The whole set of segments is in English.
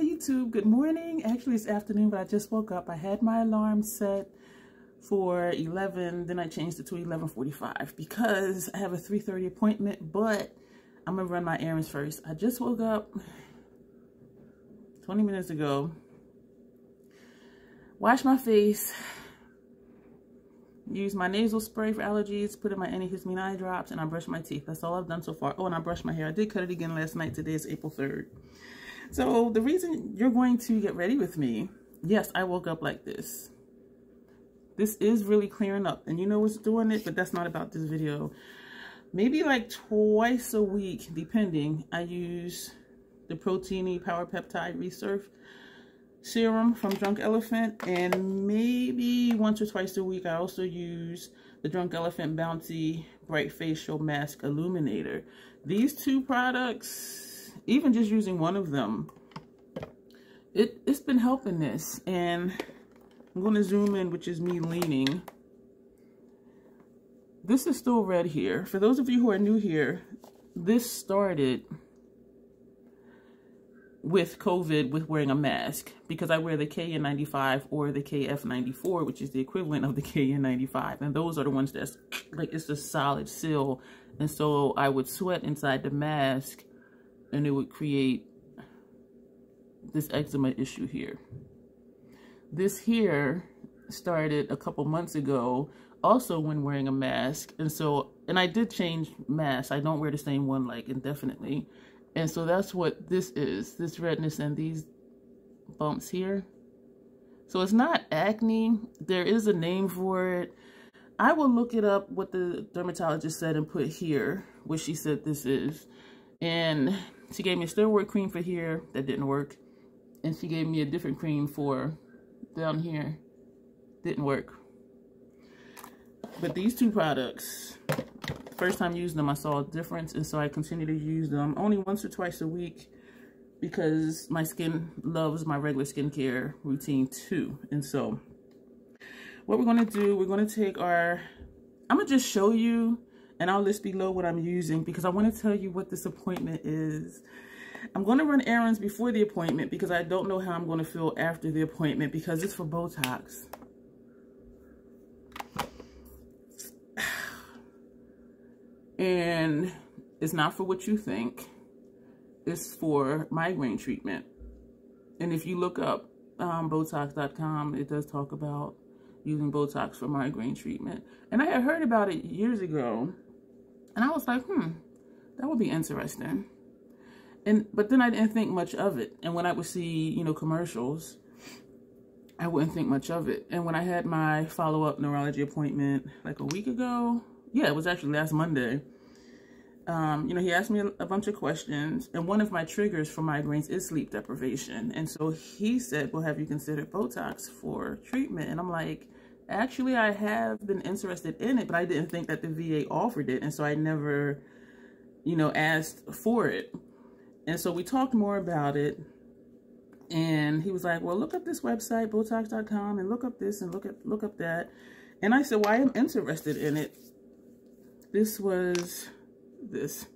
Hey YouTube, good morning. Actually it's afternoon, but I just woke up. I had my alarm set for 11, then I changed it to 11:45 because I have a 3:30 appointment, but I'm gonna run my errands first. I just woke up 20 minutes ago, washed my face, used my nasal spray for allergies, put in my antihistamine eye drops, and I brushed my teeth. That's all I've done so far. Oh, and I brushed my hair. I did cut it again last night. Today is April 3rd. So the reason you're going to get ready with me, yes, I woke up like this. This is really clearing up, and you know what's doing it, but that's not about this video. Maybe like twice a week, depending, I use the Proteiny Power Peptide Resurf Serum from Drunk Elephant, and maybe once or twice a week, I also use the Drunk Elephant Bouncy Bright Facial Mask Illuminator. These two products, even just using one of them, it's been helping this. And I'm going to zoom in, which is me leaning. This is still red here. For those of you who are new here, this started with COVID, with wearing a mask, because I wear the KN95 or the KF94, which is the equivalent of the KN95. And those are the ones that's like, it's a solid seal. And so I would sweat inside the mask, and it would create this eczema issue here. This here started a couple months ago, also when wearing a mask. And I did change masks. I don't wear the same one like indefinitely. And so that's what this is, this redness and these bumps here. So it's not acne. There is a name for it. I will look it up, what the dermatologist said, and put here what she said this is. And she gave me a steroid cream for here. That didn't work. And she gave me a different cream for down here. Didn't work. But these two products, first time using them, I saw a difference. And so I continue to use them only once or twice a week because my skin loves my regular skincare routine too. And so what we're going to do, we're going to take our, I'm going to just show you, and I'll list below what I'm using because I want to tell you what this appointment is. I'm going to run errands before the appointment because I don't know how I'm going to feel after the appointment because it's for Botox. And it's not for what you think. It's for migraine treatment. And if you look up Botox.com, it does talk about using Botox for migraine treatment. And I had heard about it years ago. And I was like, that would be interesting. But then I didn't think much of it. And when I would see, you know, commercials, I wouldn't think much of it. And when I had my follow-up neurology appointment like a week ago, yeah, it was actually last Monday, you know, he asked me a bunch of questions. And one of my triggers for migraines is sleep deprivation. And so he said, well, have you considered Botox for treatment? And I'm like, actually, I have been interested in it, but I didn't think that the VA offered it. And so I never, you know, asked for it. And so we talked more about it. And he was like, well, look up this website, Botox.com, and look up this and look up that. And I said, well, I am interested in it. This was this.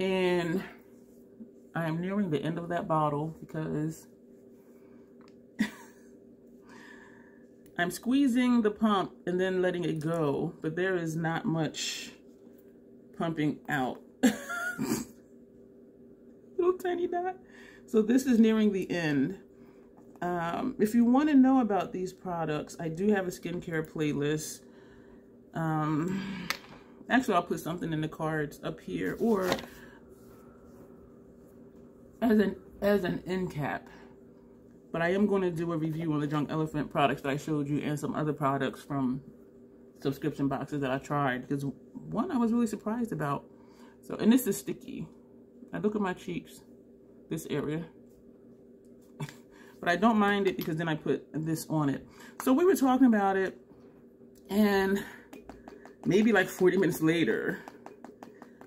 And I am nearing the end of that bottle because I'm squeezing the pump and then letting it go, but there is not much pumping out. Little tiny dot. So this is nearing the end. If you want to know about these products, I do have a skincare playlist. Actually, I'll put something in the cards up here or as an end cap. But I am going to do a review on the Drunk Elephant products that I showed you and some other products from subscription boxes that I tried. Because one I was really surprised about. So, and this is sticky. I look at my cheeks, this area. But I don't mind it because then I put this on it. So we were talking about it. And maybe like 40 minutes later,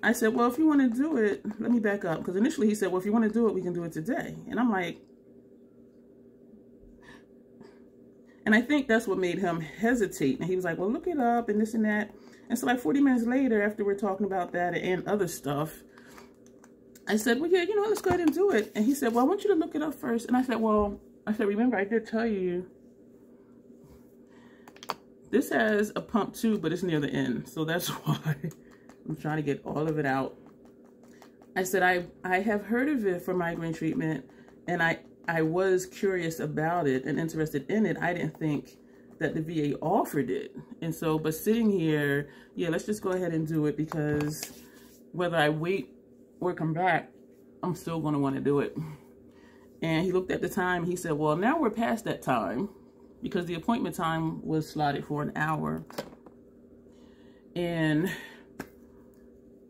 I said, well, if you want to do it, let me back up. Because initially he said, well, if you want to do it, we can do it today. And I'm like, and I think that's what made him hesitate. And he was like, well, look it up and this and that. And so like 40 minutes later, after we're talking about that and other stuff, I said, well, yeah, you know, let's go ahead and do it. And he said, well, I want you to look it up first. And I said, well, remember, I did tell you. This has a pump too, but it's near the end. So that's why I'm trying to get all of it out. I said, I have heard of it for migraine treatment, and I was curious about it and interested in it. I didn't think that the VA offered it. And so, but sitting here, yeah, let's just go ahead and do it, because whether I wait or come back, I'm still going to want to do it. And he looked at the time. He said, well, now we're past that time, because the appointment time was slotted for an hour. And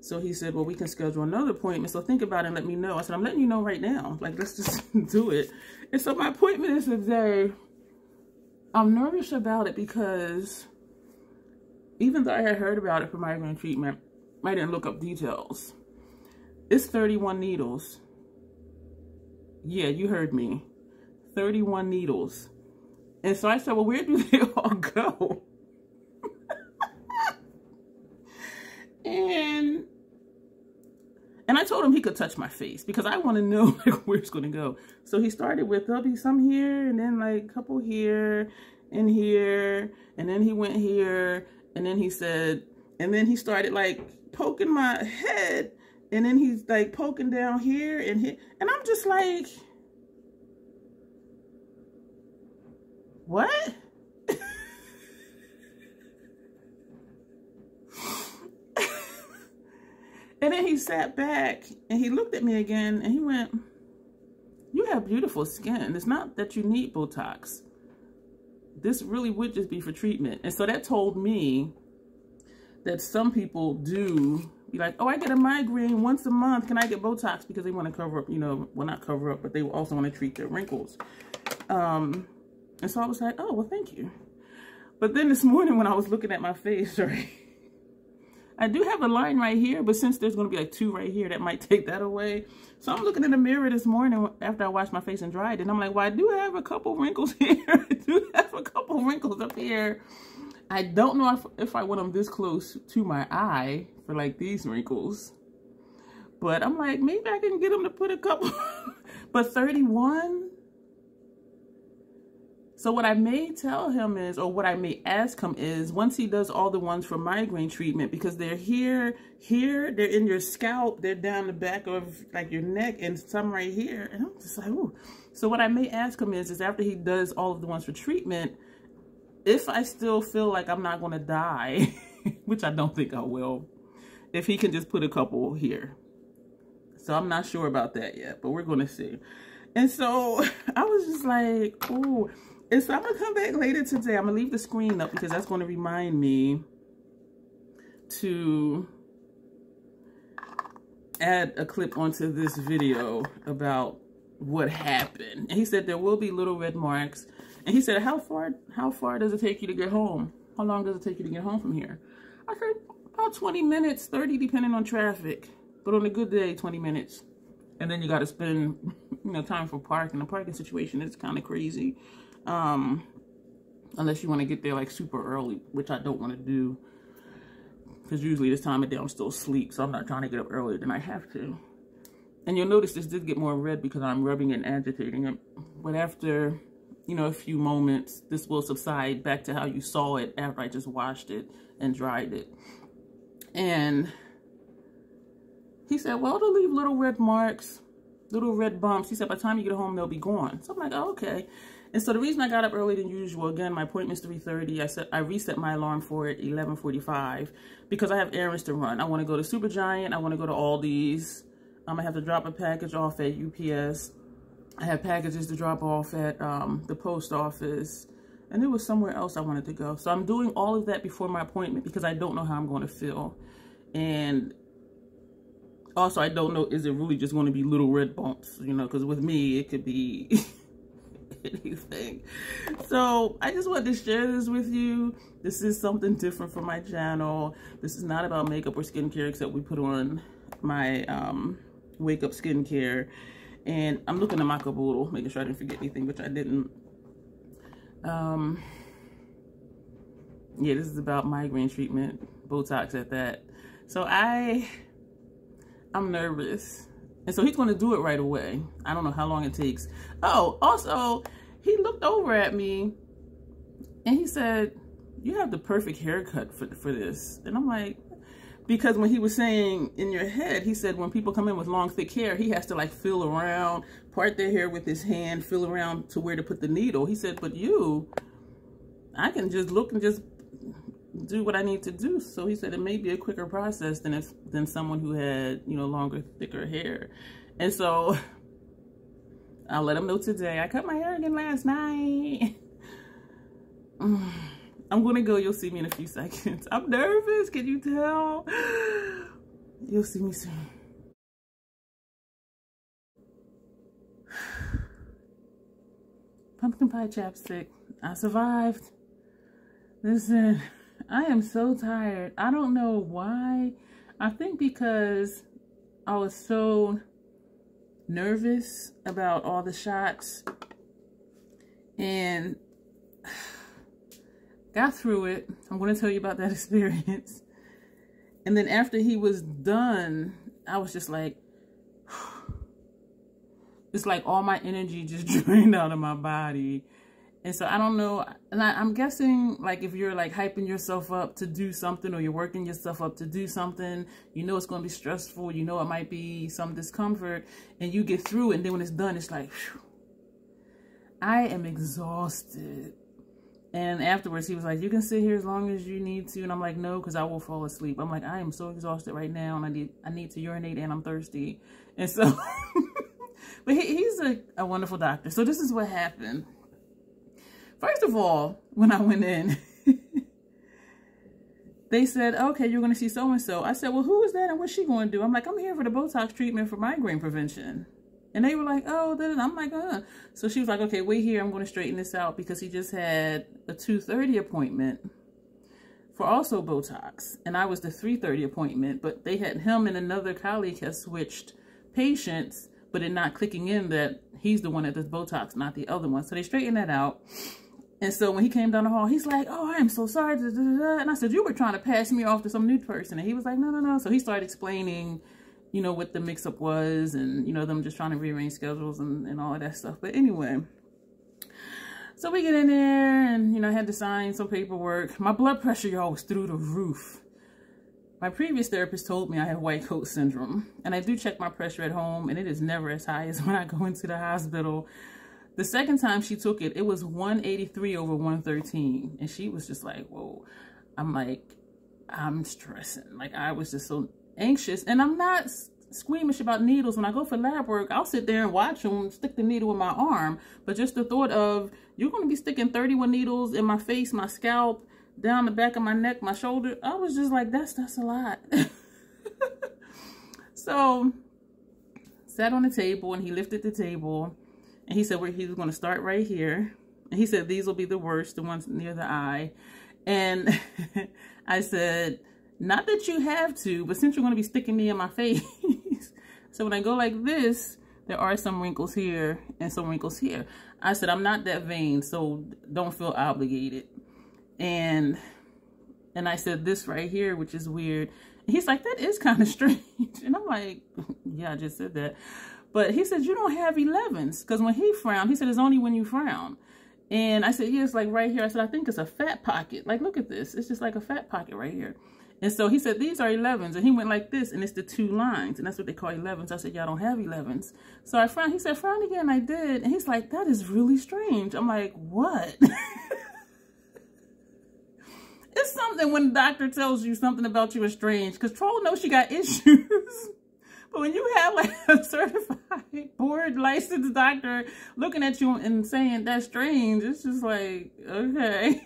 so he said, well, we can schedule another appointment. So think about it and let me know. I said, I'm letting you know right now. Like, let's just do it. And so my appointment is today. I'm nervous about it because even though I had heard about it for migraine treatment, I didn't look up details. It's 31 needles. Yeah, you heard me. 31 needles. And so I said, well, where do they all go? And I told him he could touch my face, because I want to know, like, where it's going to go. So he started with, there'll be some here, and then like a couple here, and then he went here, and then he said, and then he started like poking my head, and then he's like poking down here and here. And I'm just like, what? And then he sat back and he looked at me again and he went, you have beautiful skin. It's not that you need Botox. This really would just be for treatment. And so that told me that some people do be like, oh, I get a migraine once a month. Can I get Botox? Because they want to cover up, you know, well, not cover up, but they also want to treat their wrinkles. And so I was like, oh, well, thank you. But then this morning when I was looking at my face, right? I do have a line right here, but since there's going to be like two right here, that might take that away. So I'm looking in the mirror this morning after I washed my face and dried it. And I'm like, well, I do have a couple wrinkles here. I do have a couple wrinkles up here. I don't know if I want them this close to my eye for like these wrinkles. But I'm like, maybe I can get them to put a couple. But 31? So what I may tell him is, or what I may ask him is, once he does all the ones for migraine treatment, because they're here, they're in your scalp, they're down the back of like your neck, and some right here. And I'm just like, ooh. So what I may ask him is after he does all of the ones for treatment, if I still feel like I'm not going to die, which I don't think I will, if he can just put a couple here. So I'm not sure about that yet, but we're going to see. And so I was just like, ooh. And so I'm going to come back later today. I'm going to leave the screen up because that's going to remind me to add a clip onto this video about what happened. And he said there will be little red marks. And he said, how far does it take you to get home? How long does it take you to get home from here? I said, about 20 minutes, 30, depending on traffic. But on a good day, 20 minutes. And then you got to spend, you know, time for parking. The parking situation is kind of crazy. Unless you want to get there like super early, which I don't want to do, because usually this time of day I'm still asleep, so I'm not trying to get up earlier than I have to. And you'll notice this did get more red because I'm rubbing and agitating it. But after, you know, a few moments, this will subside back to how you saw it after I just washed it and dried it. And he said, well, they'll leave little red marks, little red bumps. He said, by the time you get home, they'll be gone. So I'm like, oh, okay. And so the reason I got up earlier than usual, again, my appointment's 3:30. I reset my alarm for it 11:45 because I have errands to run. I want to go to Supergiant. I want to go to Aldi's. I have to drop a package off at UPS. I have packages to drop off at the post office. And there was somewhere else I wanted to go. So I'm doing all of that before my appointment because I don't know how I'm going to feel. And also, I don't know, is it really just going to be little red bumps? You know, because with me, it could be... anything. So I just wanted to share this with you. This is something different for my channel. This is not about makeup or skincare, except we put on my Wake Up skincare. And I'm looking at my caboodle, making sure I didn't forget anything, which I didn't. Yeah, this is about migraine treatment, Botox at that. So I'm nervous. And so he's going to do it right away. I don't know how long it takes. Oh, also, he looked over at me and he said, you have the perfect haircut for this. And I'm like, because when he was saying in your head, he said when people come in with long, thick hair, he has to like feel around, part their hair with his hand, feel around to where to put the needle. He said, but you, I can just look and just do what I need to do. So he said it may be a quicker process than someone who had, you know, longer, thicker hair. And so I'll let him know today. I cut my hair again last night. I'm going to go. You'll see me in a few seconds. I'm nervous. Can you tell? You'll see me soon. Pumpkin pie chapstick. I survived. Listen, I am so tired. I don't know why. I think because I was so nervous about all the shots. And got through it. I'm going to tell you about that experience. And then after he was done, I was just like, it's like all my energy just drained out of my body. And so I don't know. And I'm guessing like if you're like hyping yourself up to do something or you're working yourself up to do something, you know, it's going to be stressful. You know, it might be some discomfort and you get through it. And then when it's done, it's like, whew, I am exhausted. And afterwards, he was like, you can sit here as long as you need to. And I'm like, no, because I will fall asleep. I'm like, I am so exhausted right now. And I need to urinate and I'm thirsty. And so, but he's a wonderful doctor. So this is what happened. First of all, when I went in, they said, okay, you're going to see so-and-so. I said, well, who is that and what's she going to do? I'm like, I'm here for the Botox treatment for migraine prevention. And they were like, oh, then I'm like, So she was like, okay, wait here. I'm going to straighten this out because he just had a 2:30 appointment for also Botox. And I was the 3:30 appointment, but they had him and another colleague had switched patients, but it not clicking in that he's the one that does Botox, not the other one. So they straightened that out. And so when he came down the hall, he's like, oh, I am so sorry. And I said, you were trying to pass me off to some new person. And he was like, no, no, no. So he started explaining, you know, what the mix-up was and, you know, them just trying to rearrange schedules and all of that stuff. But anyway, so we get in there and, you know, I had to sign some paperwork. My blood pressure, y'all, was through the roof. My previous therapist told me I had white coat syndrome. And I do check my pressure at home and it is never as high as when I go into the hospital. The second time she took it, it was 183/113. And she was just like, whoa. I'm like, I'm stressing. Like, I was just so anxious, and I'm not squeamish about needles. When I go for lab work, I'll sit there and watch them stick the needle in my arm, but just the thought of you're going to be sticking 31 needles in my face, my scalp, down the back of my neck, my shoulder, I was just like, that's a lot. So sat on the table and he lifted the table and he said, well, he was going to start right here, and he said these will be the worst, the ones near the eye. And I said, not that you have to, but since you're going to be sticking me in my face. So when I go like this, there are some wrinkles here and some wrinkles here. I said, I'm not that vain, so don't feel obligated. And I said this right here, which is weird. And he's like, that is kind of strange. And I'm like, yeah, I just said that. But he said, you don't have 11s. Because when he frowned, he said, it's only when you frown. And I said, yeah, it's like right here. I said, I think it's a fat pocket. Like, look at this. It's just like a fat pocket right here. And so he said, these are 11s. And he went like this, and it's the two lines. And that's what they call 11s. I said, y'all don't have 11s. So I frowned. He said, frown again. I did. And he's like, that is really strange. I'm like, what? It's something when the doctor tells you something about you is strange. Because Troll knows she got issues. But when you have like a certified, board licensed doctor looking at you and saying that's strange, it's just like, okay.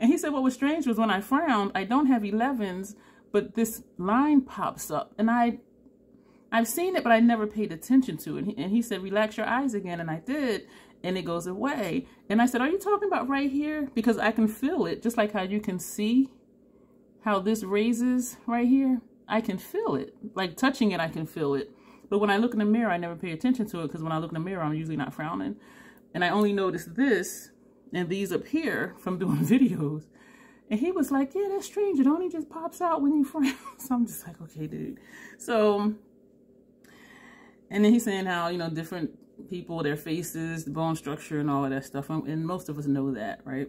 And he said, what was strange was when I frowned, I don't have 11s, but this line pops up. And I've seen it, but I never paid attention to it. And he said, relax your eyes again. And I did. And it goes away. And I said, are you talking about right here? Because I can feel it. Just like how you can see how this raises right here. I can feel it. Like touching it, I can feel it. But when I look in the mirror, I never pay attention to it. Because when I look in the mirror, I'm usually not frowning. And I only notice this. And these up here from doing videos. And he was like, yeah, that's strange. It only just pops out when you frown. So I'm just like, okay, dude. So And then he's saying how, you know, different people, their faces, the bone structure and all of that stuff. And most of us know that, right?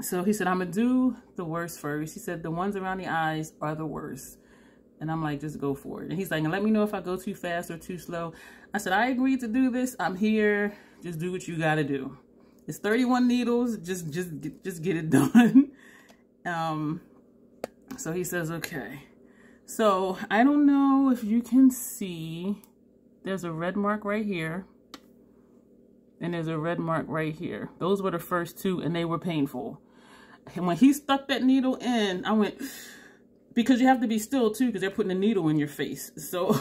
So he said, I'm going to do the worst first. He said, the ones around the eyes are the worst. And I'm like, just go for it. And he's like, and let me know if I go too fast or too slow. I said, I agreed to do this. I'm here. Just do what you got to do. It's 31 needles. Just get it done. So he says, okay. So I don't know if you can see. There's a red mark right here. And there's a red mark right here. Those were the first two, and they were painful. And when he stuck that needle in, I went... Because you have to be still, too, because they're putting a needle in your face. So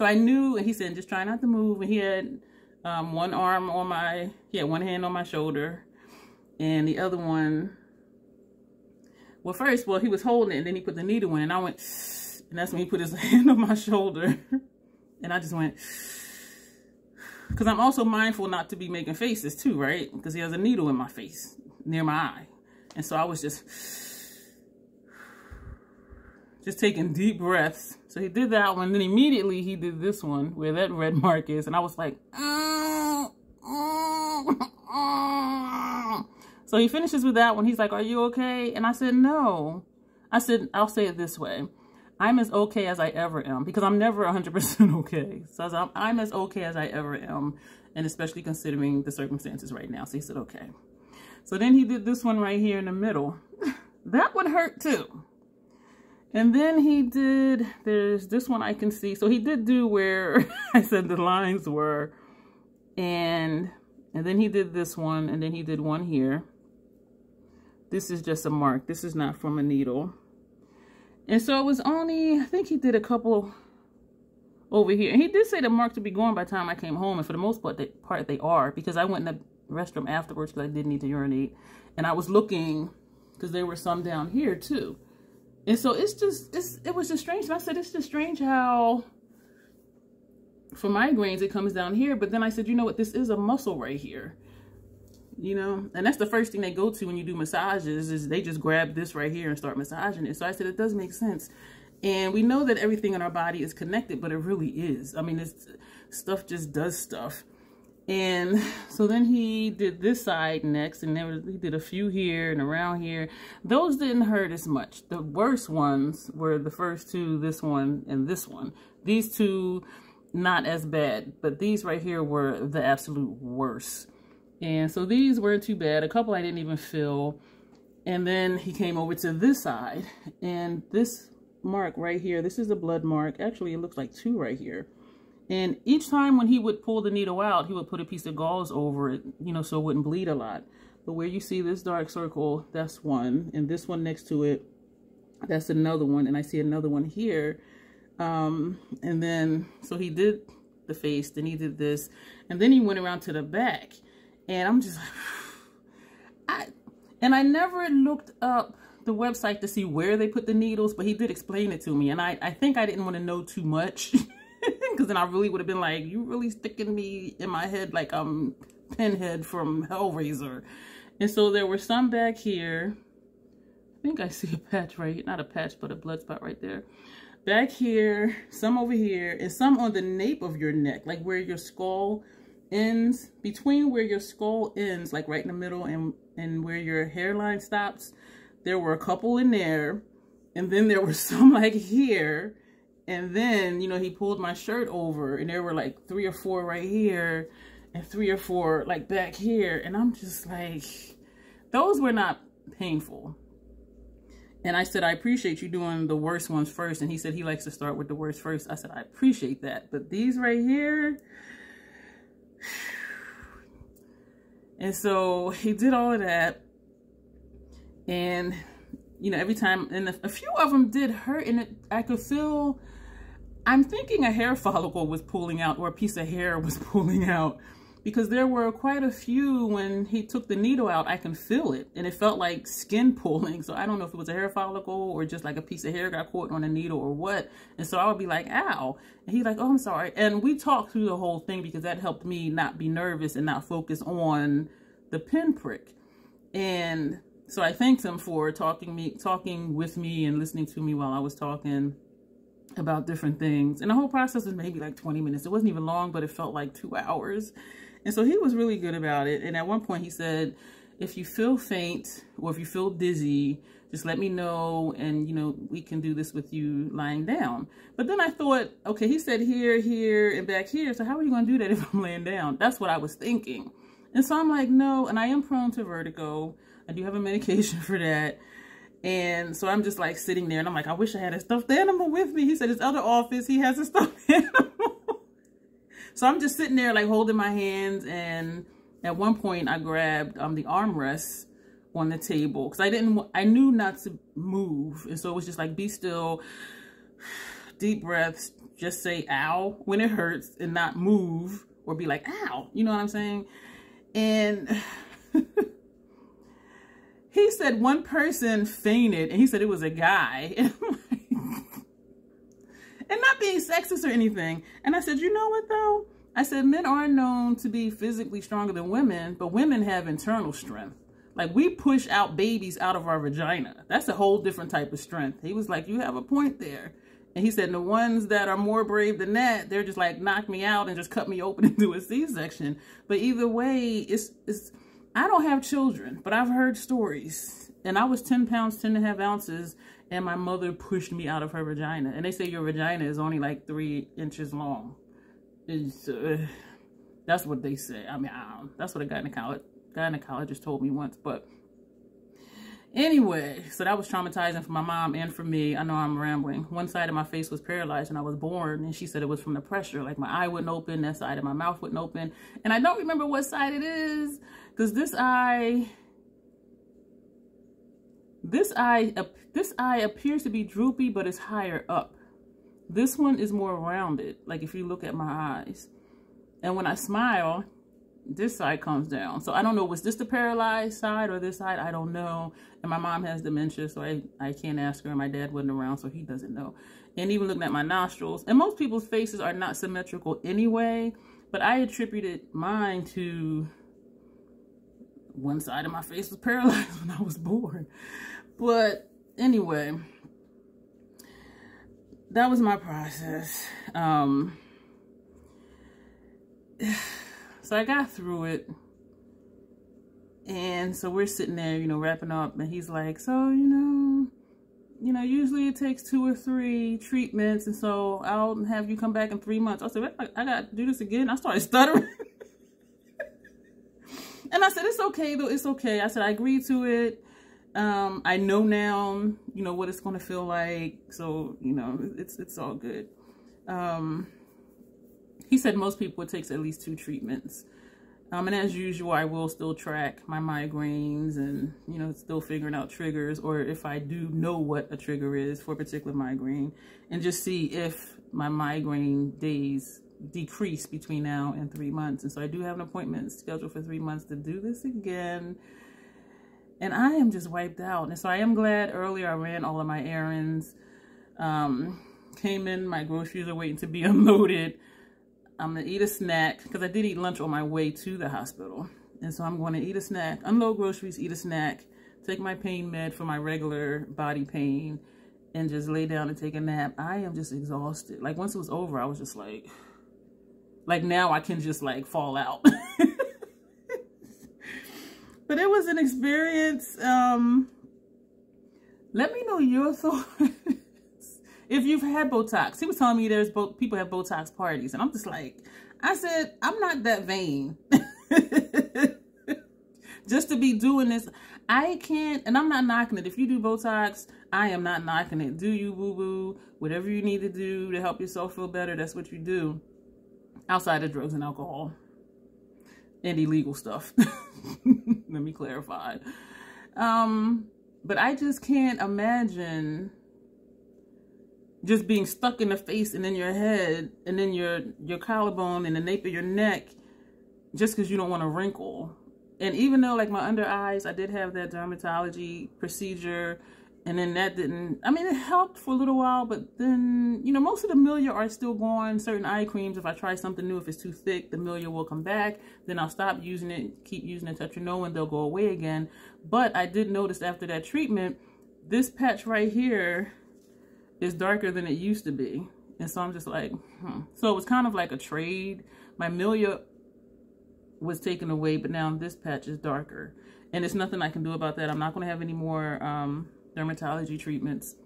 I knew, and he said, just try not to move. And he had one hand on my shoulder, and the other one, well, first, he was holding it, and then he put the needle in, and I went, and that's when he put his hand on my shoulder. And I just went, because I'm also mindful not to be making faces, too, right? Because he has a needle in my face, near my eye. And so I was just taking deep breaths. So he did that one, then immediately he did this one where that red mark is, and I was like, So he finishes with that one. He's like, are you okay? And I said, no. I said, I'll say it this way. I'm as okay as I ever am, because I'm never 100% okay. So I said, I'm as okay as I ever am, and especially considering the circumstances right now. So he said, okay. So then he did this one right here in the middle. That would hurt too. And then he did, there's this one I can see. So he did do where I said the lines were. And then he did this one. And then he did one here. This is just a mark. This is not from a needle. And so it was only, I think he did a couple over here. And he did say the marks would be gone by the time I came home. And for the most part, they are. Because I went in the restroom afterwards because I did need to urinate. And I was looking because there were some down here too. And so it was just strange. And I said, it's just strange how for migraines, it comes down here. But then I said, you know what? This is a muscle right here, you know? And that's the first thing they go to when you do massages is they just grab this right here and start massaging it. So I said, it does make sense. And we know that everything in our body is connected, but it really is. I mean, it's stuff just does stuff. And so then he did this side next, and then he did a few here and around here. Those didn't hurt as much. The worst ones were the first two, this one, and this one. These two, not as bad, but these right here were the absolute worst. And so these weren't too bad. A couple I didn't even feel. And then he came over to this side, and this mark right here, this is a blood mark. Actually, it looks like two right here. And each time when he would pull the needle out, he would put a piece of gauze over it, you know, so it wouldn't bleed a lot. But where you see this dark circle, that's one. And this one next to it, that's another one. And I see another one here. And then, so he did the face, then he did this. And then he went around to the back. And I'm just like, I never looked up the website to see where they put the needles, but he did explain it to me. And I think I didn't want to know too much. Because then I really would have been like, you really sticking me in my head like I'm Pinhead from Hellraiser. And so there were some back here. I think I see a patch right here. Not a patch, but a blood spot right there. Back here, some over here, and some on the nape of your neck, like where your skull ends. Between where your skull ends, like right in the middle, and where your hairline stops, there were a couple in there. And then there were some like here. And then, you know, he pulled my shirt over, and there were like 3 or 4 right here and 3 or 4 like back here. And I'm just like, those were not painful. And I said, I appreciate you doing the worst ones first. And he said he likes to start with the worst first. I said, I appreciate that. But these right here. And so he did all of that. And, you know, every time, and a few of them did hurt. And I could feel... I'm thinking a hair follicle was pulling out, or a piece of hair was pulling out, because there were quite a few when he took the needle out, I can feel it. And it felt like skin pulling. So I don't know if it was a hair follicle or just like a piece of hair got caught on a needle or what. And so I would be like, ow. And he's like, oh, I'm sorry. And we talked through the whole thing because that helped me not be nervous and not focus on the pinprick. And so I thanked him for talking with me and listening to me while I was talking. about different things. And the whole process was maybe like 20 minutes. It wasn't even long, but it felt like 2 hours. And so he was really good about it. And at one point he said, if you feel faint or if you feel dizzy, just let me know and, you know, we can do this with you lying down. But then I thought, okay, he said here, here, and back here. So how are you going to do that if I'm laying down? That's what I was thinking. And so I'm like, no, and I am prone to vertigo. I do have a medication for that. And so I'm just like sitting there and I'm like, I wish I had a stuffed animal with me. He said his other office, he has a stuffed animal. So I'm just sitting there like holding my hands, and at one point I grabbed the armrests on the table because I knew not to move. And so it was just like, be still, deep breaths, just say ow when it hurts and not move or be like ow, you know what I'm saying? And he said one person fainted, and he said it was a guy. And I'm like, and not being sexist or anything. And I said, you know what though? I said, men are known to be physically stronger than women, but women have internal strength. Like, we push out babies out of our vagina. That's a whole different type of strength. He was like, you have a point there. And he said, and the ones that are more brave than that, they're just like, knock me out and just cut me open and do a C-section. But either way, it's I don't have children, but I've heard stories. And I was 10 pounds, 10.5 ounces, and my mother pushed me out of her vagina. And they say your vagina is only like 3 inches long. That's what they say. I mean, that's what a gynecologist told me once. But anyway, so that was traumatizing for my mom and for me. I know I'm rambling. One side of my face was paralyzed when I was born, and she said it was from the pressure. Like, my eye wouldn't open, that side of my mouth wouldn't open. And I don't remember what side it is, because this eye appears to be droopy, but it's higher up. This one is more rounded, like if you look at my eyes. And when I smile, this side comes down. So I don't know, was this the paralyzed side or this side? I don't know. And my mom has dementia, so I can't ask her. And my dad wasn't around, so he doesn't know. And even looking at my nostrils. And most people's faces are not symmetrical anyway, but I attributed mine to one side of my face was paralyzed when I was born. But anyway, that was my process. So I got through it. And so we're sitting there, you know, wrapping up. And he's like, so, you know, usually it takes 2 or 3 treatments. And so I'll have you come back in 3 months. I said, I got to do this again. I started stuttering. And I said, it's okay, though. It's okay. I said, I agreed to it. I know now, you know, what it's going to feel like. So, you know, it's all good. He said most people, it takes at least 2 treatments. And as usual, I will still track my migraines and, you know, still figuring out triggers, or if I do know what a trigger is for a particular migraine, and just see if my migraine days decrease between now and 3 months. And so I do have an appointment scheduled for 3 months to do this again. And I am just wiped out. And so I am glad earlier I ran all of my errands. Came in, my groceries are waiting to be unloaded. I'm going to eat a snack because I did eat lunch on my way to the hospital. And so I'm going to eat a snack, unload groceries, eat a snack, take my pain med for my regular body pain, and just lay down and take a nap. I am just exhausted. Like, once it was over, I was just like now I can just like fall out. But it was an experience. Let me know your thoughts. If you've had Botox, he was telling me there's people have Botox parties. And I'm just like, I said, I'm not that vain. Just to be doing this. I can't, and I'm not knocking it. If you do Botox, I am not knocking it. Do you, boo-boo? Whatever you need to do to help yourself feel better, that's what you do. Outside of drugs and alcohol. And illegal stuff. Let me clarify. But I just can't imagine just being stuck in the face and in your head and in your collarbone and the nape of your neck just because you don't want to wrinkle. And even though, like, my under eyes, I did have that dermatology procedure, and then that didn't, I mean, it helped for a little while, but then, you know, most of the milia are still gone. Certain eye creams, if I try something new, if it's too thick, the milia will come back. Then I'll stop using it, keep using it, and they'll go away again. But I did notice after that treatment, this patch right here it's darker than it used to be. And so I'm just like, So it was kind of like a trade. My milia was taken away, but now this patch is darker. And it's nothing I can do about that. I'm not going to have any more dermatology treatments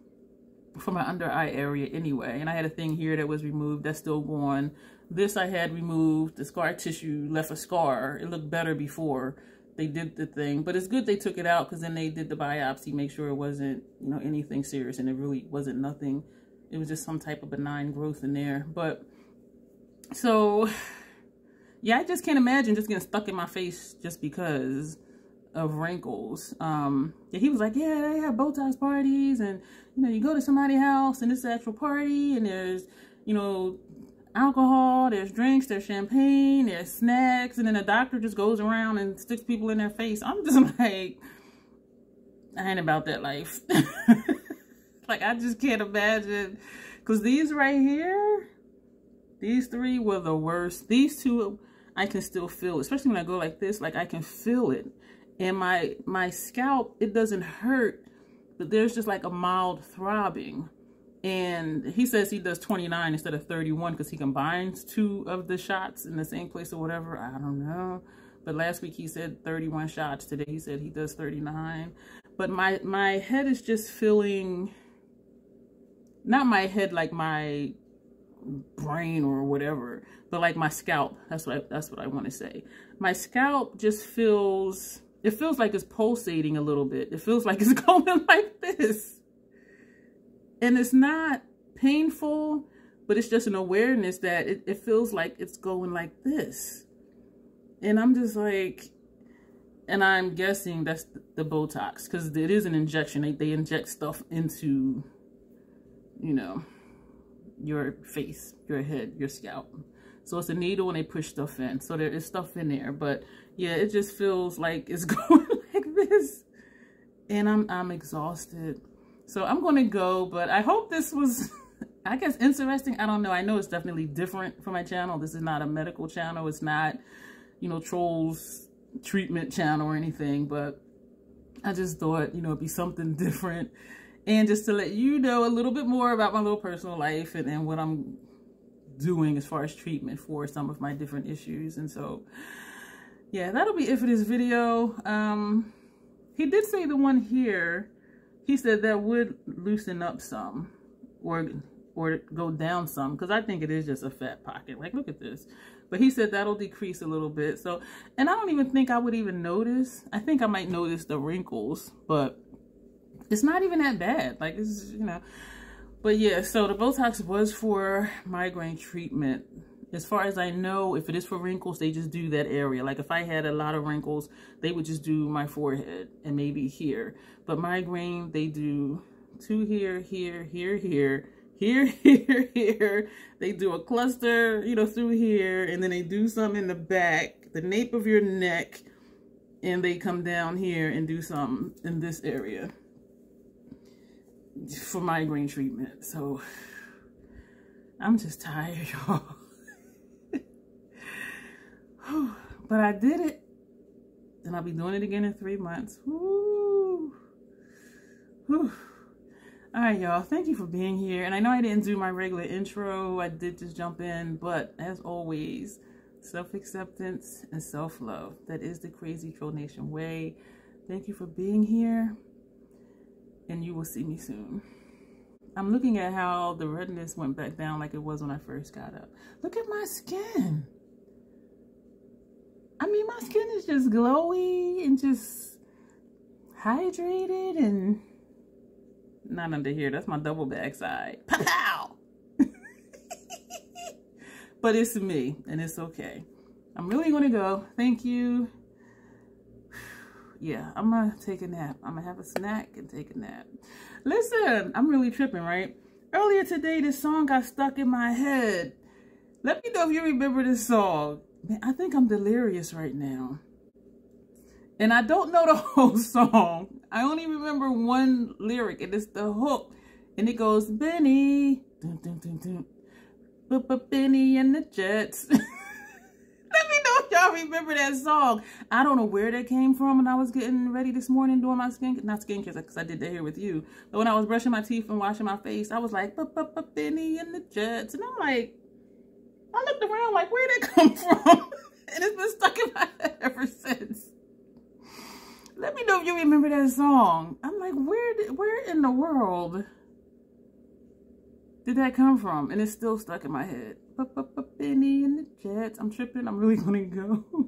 for my under eye area anyway. And I had a thing here that was removed. That's still gone. This I had removed. The scar tissue left a scar. It looked better before they did the thing. But it's good they took it out, because then they did the biopsy, make sure it wasn't, you know, anything serious. And it really wasn't nothing. It was just some type of benign growth in there. But so, yeah, I just can't imagine just getting stuck in my face just because of wrinkles. He was like, yeah, they have Botox parties, and, you know, you go to somebody's house and it's an actual party, and there's, you know, alcohol, there's drinks, there's champagne, there's snacks, and then the doctor just goes around and sticks people in their face. I'm just like, I ain't about that life. Like, I just can't imagine, because these right here, these three were the worst. These two, I can still feel, especially when I go like this, like I can feel it. And my scalp, it doesn't hurt, but there's just like a mild throbbing. And he says he does 29 instead of 31 because he combines two of the shots in the same place or whatever. I don't know. But last week he said 31 shots. Today he said he does 39. But my head is just feeling, not my head, like my brain or whatever, but like my scalp. That's what I want to say. My scalp just feels, it feels like it's pulsating a little bit. It feels like it's going like this. And it's not painful, but it's just an awareness that it feels like it's going like this. And I'm just like, and I'm guessing that's the Botox, because it is an injection. They inject stuff into, you know, your face, your head, your scalp. So it's a needle and they push stuff in. So there is stuff in there. But yeah, it just feels like it's going like this. And I'm exhausted. So I'm going to go, but I hope this was, I guess, interesting. I don't know. I know it's definitely different from my channel. This is not a medical channel. It's not, you know, trolls treatment channel or anything. But I just thought, you know, it'd be something different. And just to let you know a little bit more about my little personal life and what I'm doing as far as treatment for some of my different issues. And so, yeah, that'll be it for this video. He did say the one here, he said that would loosen up some or go down some, because I think it is just a fat pocket. Like, look at this. But he said that'll decrease a little bit. So, and I don't even think I would even notice. I think I might notice the wrinkles, but it's not even that bad. Like, it's, you know, but yeah, so the Botox was for migraine treatment. As far as I know, if it is for wrinkles, they just do that area. Like if I had a lot of wrinkles, they would just do my forehead and maybe here. But migraine, they do two here, here, here, here, here, here, here. They do a cluster, you know, through here. And then they do some in the back, the nape of your neck. And they come down here and do some in this area for migraine treatment. So I'm just tired, y'all. But I did it, and I'll be doing it again in 3 months. Woo. Woo. All right, y'all, thank you for being here. And I know I didn't do my regular intro. I did just jump in, but as always, self-acceptance and self-love. That is the Crazy Troll Nation way. Thank you for being here, and you will see me soon. I'm looking at how the redness went back down like it was when I first got up. Look at my skin. I mean, my skin is just glowy and just hydrated and not under here. That's my double back side. Pow! But it's me, and it's okay. I'm really going to go. Thank you. Yeah, I'm going to take a nap. I'm going to have a snack and take a nap. Listen, I'm really tripping, right? Earlier today, this song got stuck in my head. Let me know if you remember this song. Man, I think I'm delirious right now. And I don't know the whole song. I only remember one lyric, and it's the hook. And it goes, Bennie. Dun, dun, dun, dun. Bennie and the Jets. Let me know if y'all y'all remember that song. I don't know where that came from when I was getting ready this morning doing my skincare. Not skincare, because I did that here with you. But when I was brushing my teeth and washing my face, I was like, Bennie and the Jets. And I'm like, I looked around like, where'd that come from? And it's been stuck in my head ever since. Let me know if you remember that song. I'm like, where in the world did that come from? And it's still stuck in my head. Bennie and the Jets. I'm tripping. I'm really going to go.